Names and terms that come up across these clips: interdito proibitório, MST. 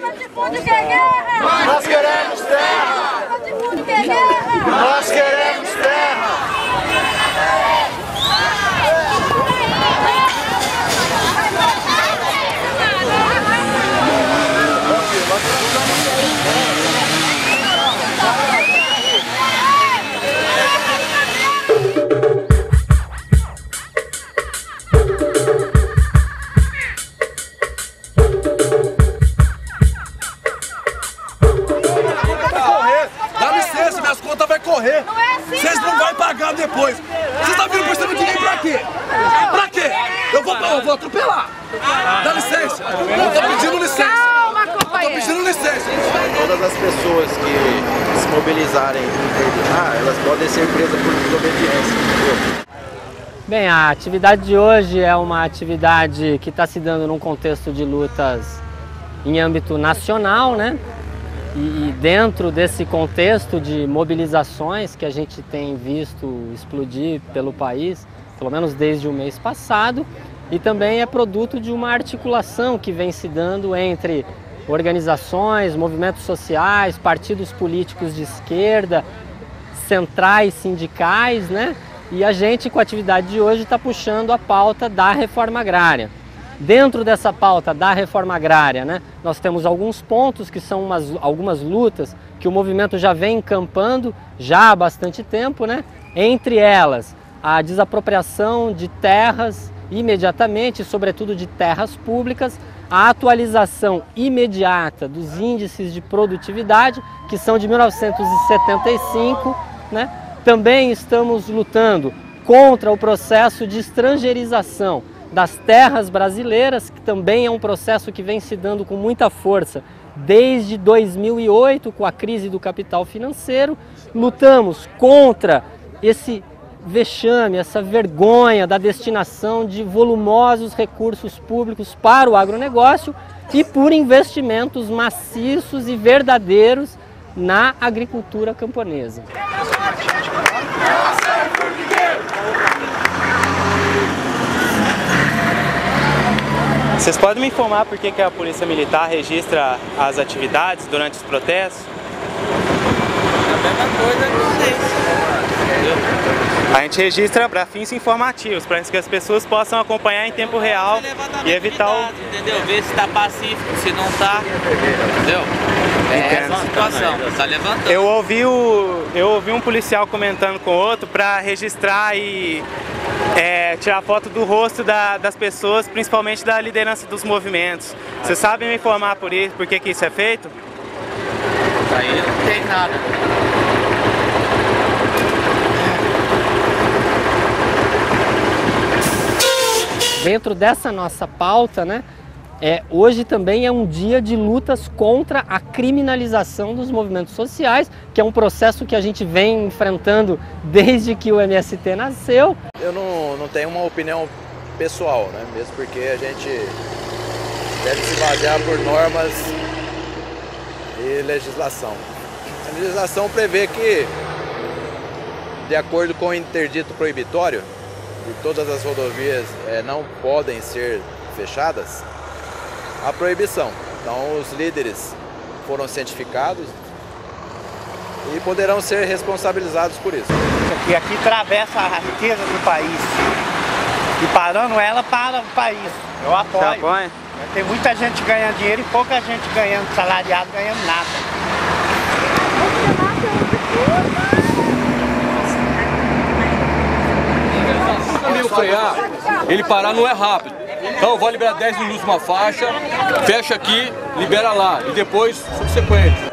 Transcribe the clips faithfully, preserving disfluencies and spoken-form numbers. Latifúndio quer guerra! Nós queremos terra! Latifúndio quer guerra! Nós queremos terra! Correr. Não é assim, vocês não, não vão pagar depois. Vocês estão vindo por cima de mim pra quê? Não. Pra quê? Eu vou, eu vou atropelar. Dá licença. Eu tô pedindo licença. Calma, companheiro. Eu tô pedindo licença. Todas as pessoas que se mobilizarem e interditar, elas podem ser presas por desobediência. Bem, a atividade de hoje é uma atividade que está se dando num contexto de lutas em âmbito nacional, né? E dentro desse contexto de mobilizações que a gente tem visto explodir pelo país, pelo menos desde o mês passado, e também é produto de uma articulação que vem se dando entre organizações, movimentos sociais, partidos políticos de esquerda, centrais sindicais, né? E a gente, com a atividade de hoje, está puxando a pauta da reforma agrária. Dentro dessa pauta da reforma agrária, né, nós temos alguns pontos que são umas, algumas lutas que o movimento já vem encampando já há bastante tempo, né? Entre elas, a desapropriação de terras imediatamente, sobretudo de terras públicas, a atualização imediata dos índices de produtividade, que são de mil novecentos e setenta e cinco, né? Também estamos lutando contra o processo de estrangeirização das terras brasileiras, que também é um processo que vem se dando com muita força desde dois mil e oito, com a crise do capital financeiro. Lutamos contra esse vexame, essa vergonha da destinação de volumosos recursos públicos para o agronegócio e por investimentos maciços e verdadeiros na agricultura camponesa. Vocês podem me informar por que a Polícia Militar registra as atividades durante os protestos? A gente registra para fins informativos, para que as pessoas possam acompanhar em tempo real e evitar o... Entendeu? Ver se está pacífico, se não está, entendeu? É essa situação, está levantando. Eu ouvi, o, eu ouvi um policial comentando com outro para registrar e... É, tirar foto do rosto da, das pessoas, principalmente da liderança dos movimentos. Vocês sabem me informar por isso, por que que isso é feito? Aí não tem nada. Dentro dessa nossa pauta, né, é, hoje também é um dia de lutas contra a criminalização dos movimentos sociais, que é um processo que a gente vem enfrentando desde que o M S T nasceu. Eu não, não tenho uma opinião pessoal, né? Mesmo porque a gente deve se basear por normas e legislação. A legislação prevê que, de acordo com o interdito proibitório, que todas as rodovias é, não podem ser fechadas, a proibição. Então os líderes foram cientificados e poderão ser responsabilizados por isso. Aqui, aqui atravessa a riqueza do país e parando ela para o país. Eu apoio. Você apoia? Tem muita gente ganhando dinheiro e pouca gente ganhando salariado, ganhando nada. Meu frear, ele parar não é rápido. Então eu vou liberar dez minutos uma faixa, fecha aqui, libera lá e depois subsequente.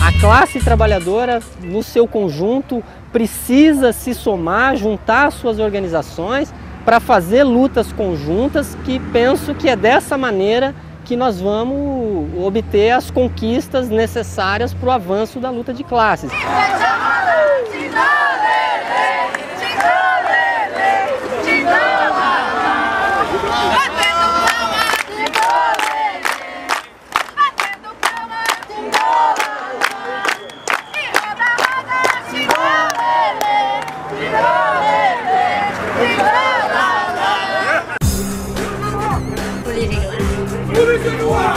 A classe trabalhadora, no seu conjunto, precisa se somar, juntar suas organizações para fazer lutas conjuntas, que penso que é dessa maneira que nós vamos obter as conquistas necessárias para o avanço da luta de classes. Política.